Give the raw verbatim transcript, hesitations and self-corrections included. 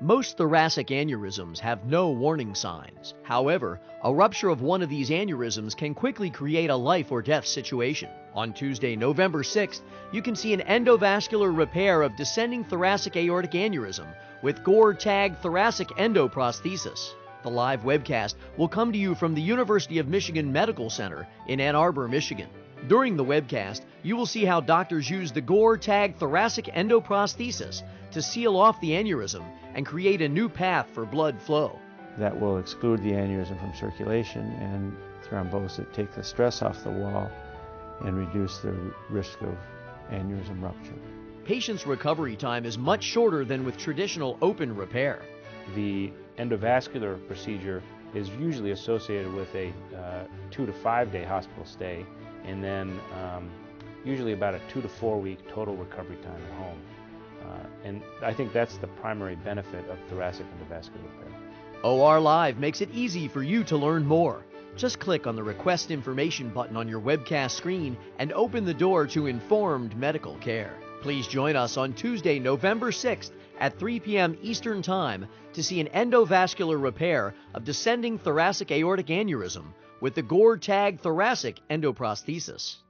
Most thoracic aneurysms have no warning signs. However, a rupture of one of these aneurysms can quickly create a life or death situation. On Tuesday, November sixth, you can see an endovascular repair of descending thoracic aortic aneurysm with GORE TAG thoracic endoprosthesis. The live webcast will come to you from the University of Michigan Medical Center in Ann Arbor, Michigan. During the webcast, you will see how doctors use the GORE TAG thoracic endoprosthesis to seal off the aneurysm and create a new path for blood flow. That will exclude the aneurysm from circulation and thrombose it, take the stress off the wall and reduce the risk of aneurysm rupture. Patients' recovery time is much shorter than with traditional open repair. The endovascular procedure is usually associated with a uh, two to five day hospital stay, and then um, usually about a two to four week total recovery time at home. Uh, and I think that's the primary benefit of thoracic endovascular repair. O R Live makes it easy for you to learn more. Just click on the Request Information button on your webcast screen and open the door to informed medical care. Please join us on Tuesday, November sixth at three p m Eastern Time to see an endovascular repair of descending thoracic aortic aneurysm with the GORE TAG thoracic endoprosthesis.